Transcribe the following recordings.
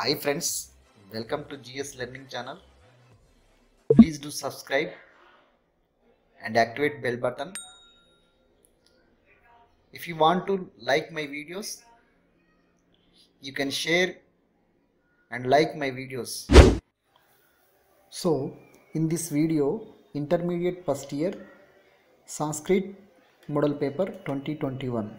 Hi friends, welcome to GS Learning Channel. Please do subscribe and activate bell button. If you want to like my videos, you can share and like my videos. So in this video, Intermediate First Year Sanskrit Model Paper 2021.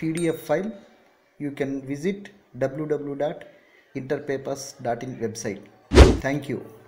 PDF file, you can visit www.interpapers.in website. Thank you.